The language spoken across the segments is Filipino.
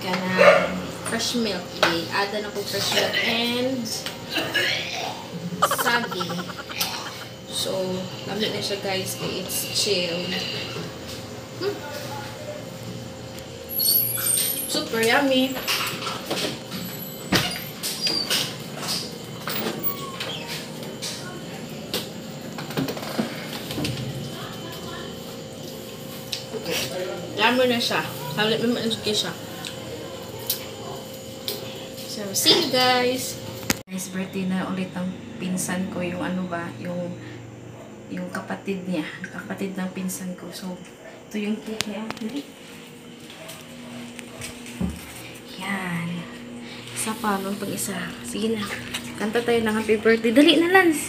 ka ng fresh milk. I-add na po fresh milk and saging. So, lamig na siya guys. It's chill. Super yummy. Yummy na siya. Lamig na maansuki siya. So, see you guys. Guys, birthday na ulit ang pinsan ko. Yung ano ba? Yung kapatid niya. Kapatid ng pinsan ko. So, ito yung cake niya. Yan. Isa pa. Nung pag-isa. Sige na. Kanta tayo ng happy birthday. Dali na, Lance.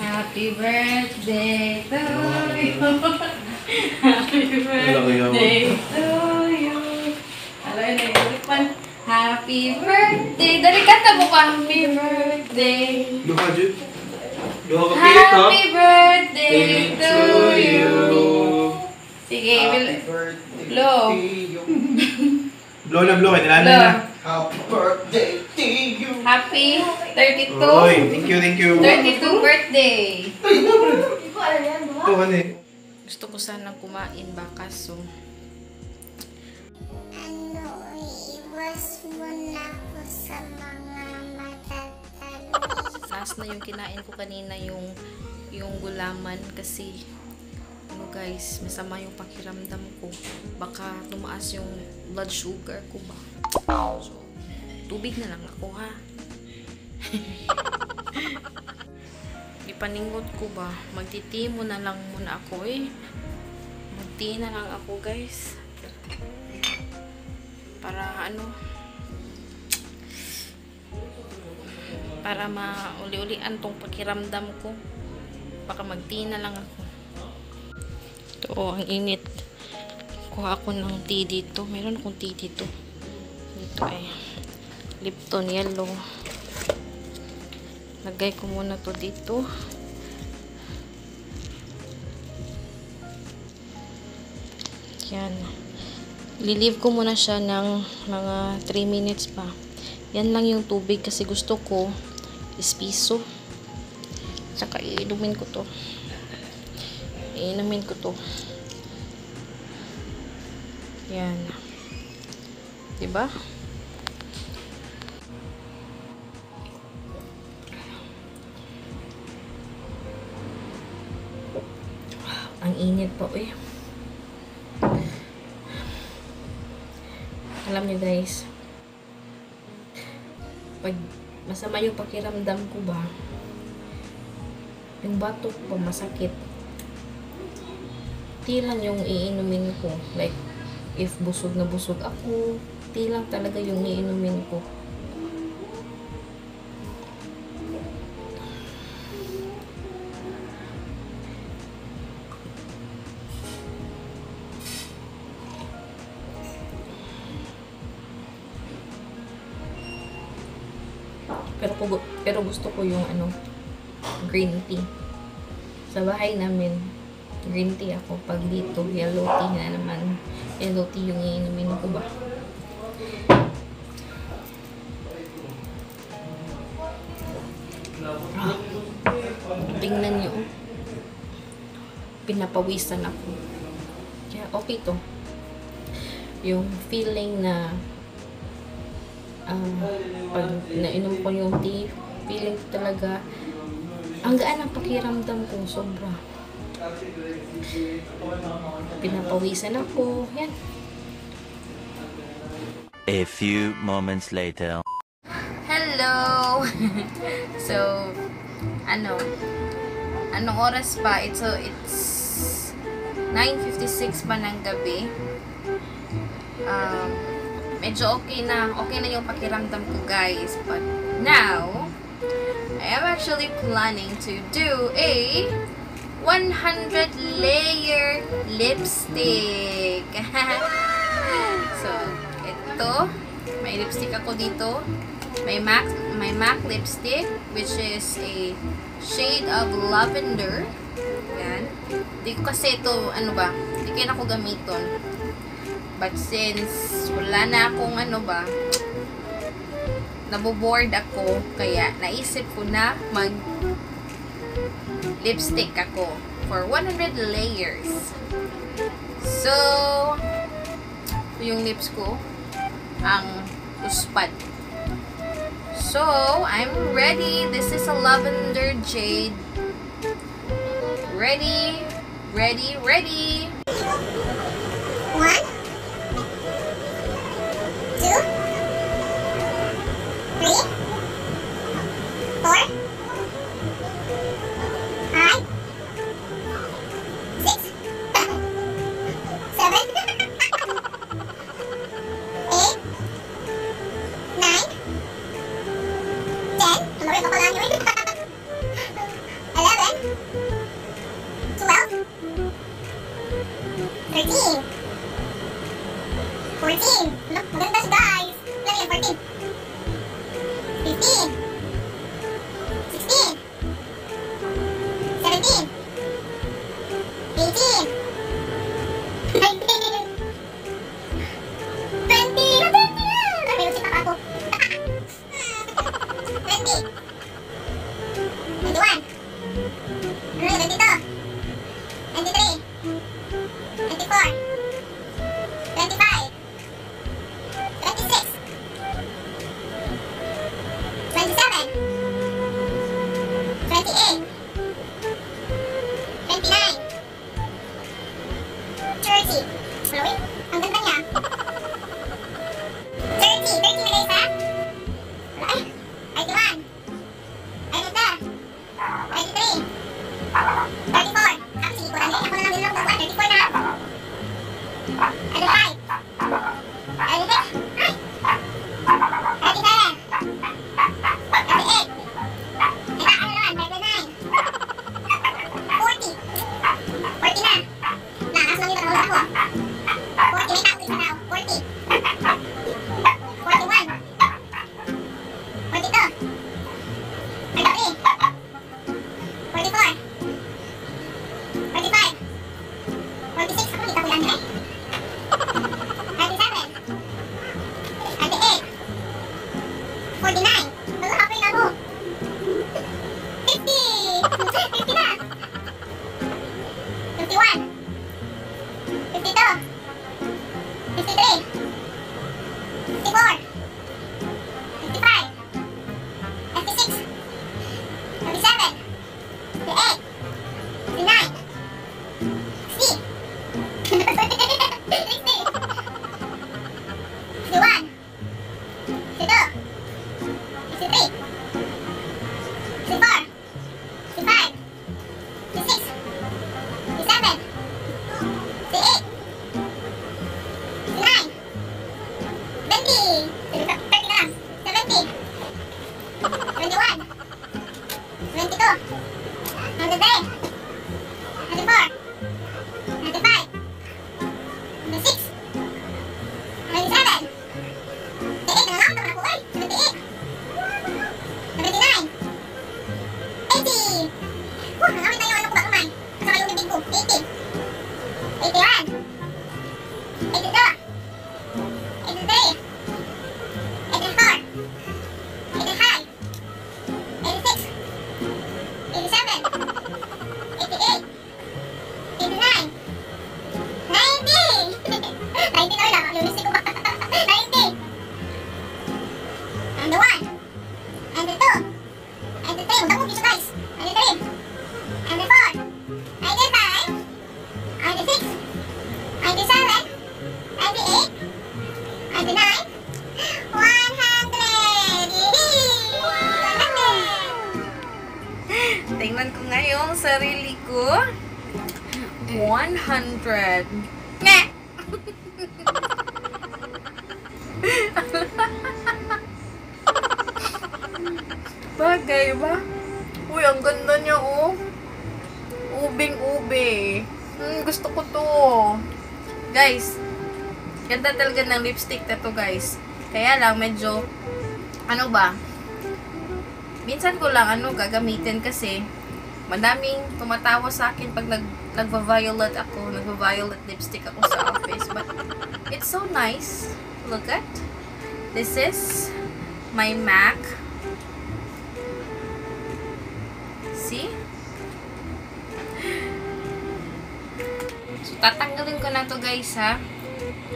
Happy birthday to you. Happy birthday to you. Alay na yung ulipan. Happy birthday. Dali, kanta mo pa. Happy birthday. Luha, Jude. Happy birthday to you. Sige, happy birthday blow. Blow na blow, kaya nilalang na. Happy birthday to you. Happy 32. Thank you, thank you. 32 birthday. Gusto ko sana kumain ba kaso. Ano, iwas mo na ako sa mga matatalo. Last na yung kinain ko kanina yung gulaman kasi ano guys, masama yung pakiramdam ko. Baka tumaas yung blood sugar ko ba. So, tubig na lang ako ha. Ipaningot ko ba, magtitimo na lang muna ako eh. Magti na lang ako guys. Para ano, para mauli-ulian tong pakiramdam ko. Baka mag-tea na lang ako. Ito oh, ang init. Kuha ako ng tea dito. Meron akong tea dito. Dito ay Lipton yellow. Lagay ko muna to dito. Yan. Lilive ko muna siya ng mga 3 minutes pa. Yan lang yung tubig kasi gusto ko espiso. Saka iinumin ko to. Iinumin ko to. Yan. Diba? Ang init pa eh. Alam nyo guys, pag masama yung pakiramdam ko ba, yung batok ko masakit, tea lang yung iinumin ko. Like, if busog na busog ako, tea lang talaga yung iinumin ko. Pero gusto ko yung ano, green tea. Sa bahay namin, green tea ako. Pag dito, yellow tea na naman. Yellow tea yung iinumin ko ba? Ah, tingnan nyo. Pinapawisan ako. Kaya okay to. Yung feeling na pag nainom ko yung tea, feeling talaga ang gaan ang pakiramdam ko, sobra. Pinapawisan ako. Yan. A few moments later. Hello. So, anong oras pa? It's 9:56 pa ng gabi. Medyo okay na yung pakiramdam ko guys, but now I am actually planning to do a 100 layer lipstick. So, ito, may lipstick ako dito, may MAC lipstick, which is a shade of lavender. Yan. Di ko kasi ito, ano ba, di ko sasakyan ako gamiton. But since wala na akong ano ba, naboboard ako, kaya naisip ko na mag lipstick ako for 100 layers. So, yung lips ko ang uspad. So, I'm ready. This is a lavender jade. Ready, ready, ready. 13, 14, look, maganda siya guys. 14, 15, 16, 17, 18, 19, 20, may ucik pa ako. 20, 21, 22, 23, 24. 30. Malawin. Ang ganda niya. 30 na guys ha. Wala eh. 31. 32. 33. 34. Ako sige ko lang. Ako na lang nilang gawa. 34 na. 35. 36. 37. 38. Diba? Ano naman? 39. 40. 40 na. Tingnan ko nga yung sarili ko. 100. Meh! Bagay ba? Uy, ang ganda niya, oh. Ubing-ube. Gusto ko to. Guys, ganda talaga ng lipstick na to, guys. Kaya lang, medyo, ano ba? Minsan ko lang ano gagamitin kasi madaming tumatawa sa akin pag nag nagva-violet ako, nagva-violet lipstick ako sa office, but it's so nice. Look at, this is my MAC. See? So, tatanggalin ko na to guys ha,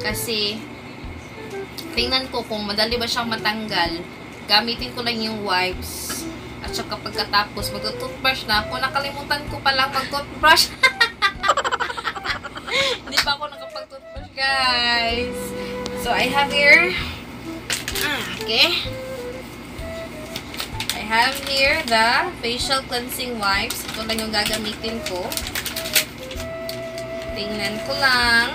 kasi tingnan ko kung madali ba siyang matanggal. Gamitin ko lang yung wipes. At saka pagkatapos, mag-toothbrush na ako. Nakalimutan ko palang mag-toothbrush. Hindi pa ako nakapag-toothbrush, guys. So, I have here. Okay. I have here the facial cleansing wipes. Ito lang yung gagamitin ko. Tingnan ko lang.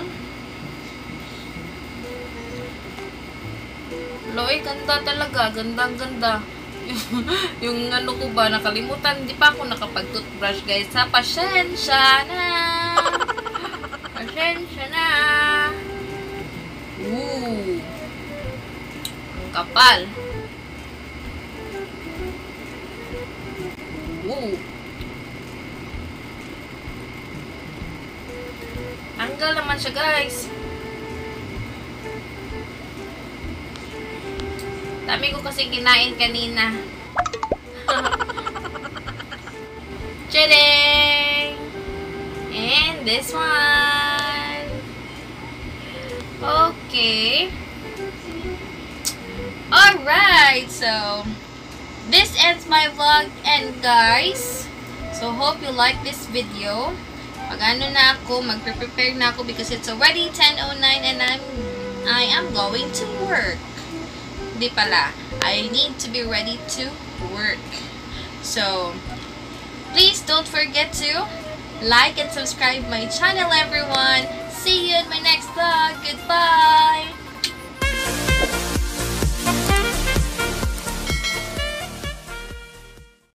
Loy, ganda talaga. Ganda. Yung ano ko ba, nakalimutan. Hindi pa ako nakapag-toothbrush, guys. Ha, pasensya na. Ooh. Ang kapal. Ooh. Anggal naman siya, guys. Dami ko kasi kinain kanina. Chilling! And this one. Okay. Alright. So, this ends my vlog. And guys, so hope you like this video. Mag-ano na ako, mag-prepare na ako because it's already 10:09 and I am going to work. Hindi pala. I need to be ready to work. So, please don't forget to like and subscribe my channel, everyone.